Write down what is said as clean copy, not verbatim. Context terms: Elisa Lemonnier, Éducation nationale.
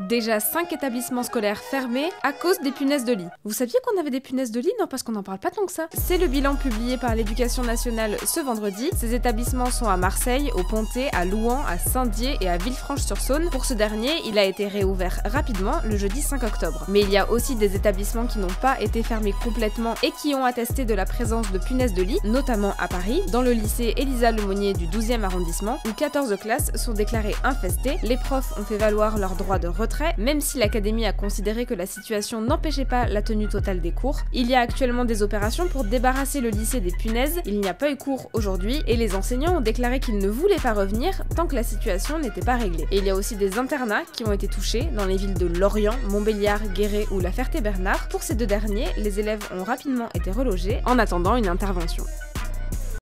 Déjà 5 établissements scolaires fermés à cause des punaises de lit. Vous saviez qu'on avait des punaises de lit? Non, parce qu'on n'en parle pas tant que ça. C'est le bilan publié par l'Éducation nationale ce vendredi. Ces établissements sont à Marseille, au Pontet, à Louhans, à Saint-Dié et à Villefranche-sur-Saône. Pour ce dernier, il a été réouvert rapidement le jeudi 5 octobre. Mais il y a aussi des établissements qui n'ont pas été fermés complètement et qui ont attesté de la présence de punaises de lit, notamment à Paris, dans le lycée Elisa Lemonnier du 12e arrondissement, où 14 classes sont déclarées infestées. Les profs ont fait valoir leur droit de retrait, même si l'académie a considéré que la situation n'empêchait pas la tenue totale des cours. Il y a actuellement des opérations pour débarrasser le lycée des punaises, il n'y a pas eu cours aujourd'hui et les enseignants ont déclaré qu'ils ne voulaient pas revenir tant que la situation n'était pas réglée. Et il y a aussi des internats qui ont été touchés dans les villes de Lorient, Montbéliard, Guéret ou La Ferté-Bernard. Pour ces deux derniers, les élèves ont rapidement été relogés en attendant une intervention.